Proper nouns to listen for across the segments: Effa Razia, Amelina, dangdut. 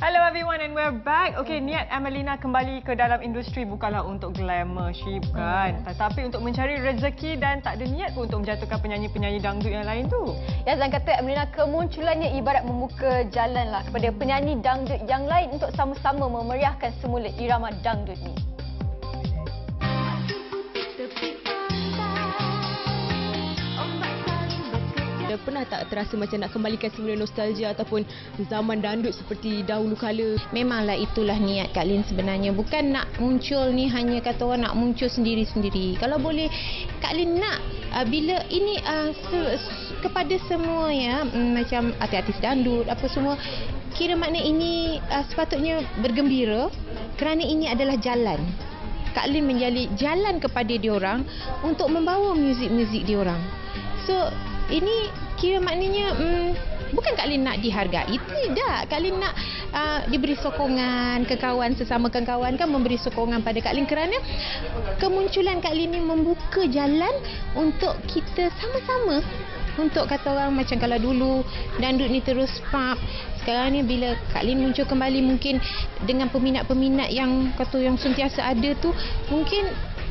Hello everyone and we're back. Okay, niat Amelina kembali ke dalam industri bukanlah untuk glamourship kan. Tetapi untuk mencari rezeki dan tak ada niat pun untuk menjatuhkan penyanyi-penyanyi dangdut yang lain tu. Ya, dan kata Amelina, kemunculannya ibarat membuka jalan lah kepada penyanyi dangdut yang lain untuk sama-sama memeriahkan semula irama dangdut ni. Pernah tak terasa macam nak kembalikan semula nostalgia ataupun zaman dangdut seperti dahulu kala? Memanglah itulah niat Kak Lin sebenarnya. Bukan nak muncul ni hanya kata orang nak muncul sendiri-sendiri. Kalau boleh Kak Lin nak bila ini kepada semua ya, macam artis-artis dangdut apa semua, kira makna ini sepatutnya bergembira kerana ini adalah jalan. Kak Lin menjadi jalan kepada diorang untuk membawa muzik-muzik diorang. So ini kira maknanya bukan Kak Lin nak dihargai, tidak. Kak Lin nak diberi sokongan ke kawan, sesama kawan-kawan kan memberi sokongan pada Kak Lin kerana kemunculan Kak Lin ni membuka jalan untuk kita sama-sama. Untuk kata orang macam kalau dulu dangdut ni terus pub, sekarang ni bila Kak Lin muncul kembali mungkin dengan peminat-peminat yang kata yang sentiasa ada tu, mungkin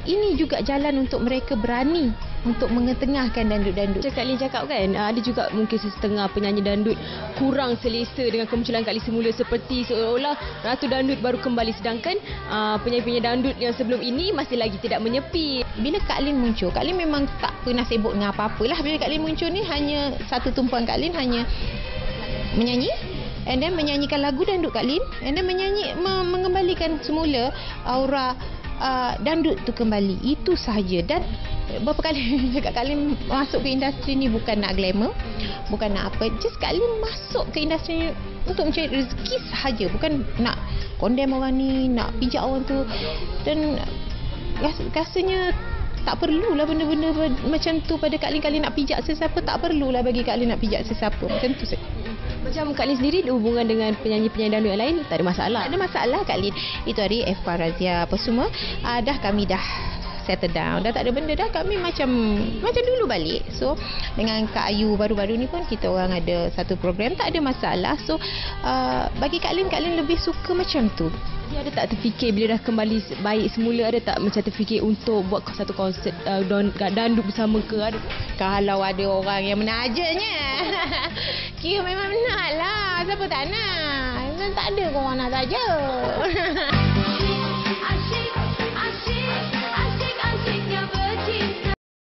ini juga jalan untuk mereka berani untuk mengetengahkan dangdut-dangdut. Kak Lin cakap kan, ada juga mungkin setengah penyanyi dangdut kurang selesa dengan kemunculan Kak Lin semula, seperti seolah-olah ratu dangdut baru kembali, sedangkan penyanyi-penyanyi dangdut yang sebelum ini masih lagi tidak menyepi. Bila Kak Lin muncul, Kak Lin memang tak pernah sibuk dengan apa-apalah. Bila Kak Lin muncul ni, hanya satu tumpuan Kak Lin hanya menyanyi. And then menyanyikan lagu dangdut Kak Lin. And then menyanyi, mengembalikan semula aura dangdut tu kembali. Itu sahaja. Dan berapa kali Kak Lin masuk ke industri ni bukan nak glamour, bukan nak apa. Just Kak Lin masuk ke industri ni untuk mencari rezeki sahaja. Bukan nak condemn orang ni, nak pijak orang tu. Dan rasanya tak perlulah benda-benda macam tu pada Kak Lin. Kak Lin nak pijak sesiapa, tak perlulah bagi Kak Lin nak pijak sesiapa. Macam tu saja. Macam Kak Lin sendiri hubungan dengan penyanyi-penyanyi dangdut yang lain tak ada masalah. Tak ada masalah Kak Lin. Itu hari Effa Razia apa semua, kami dah settle down. Dah tak ada benda dah, kami macam dulu balik. So dengan Kak Ayu baru-baru ni pun kita orang ada satu program, tak ada masalah. So bagi Kak Lin lebih suka macam tu. Dia ada tak terfikir bila dah kembali baik semula, ada tak macam terfikir untuk buat satu konsert dangdut bersama ke? Ada? Kalau ada orang yang menajaknya, kira memang menaklah. Siapa tak nak? Memang tak ada orang nak saja.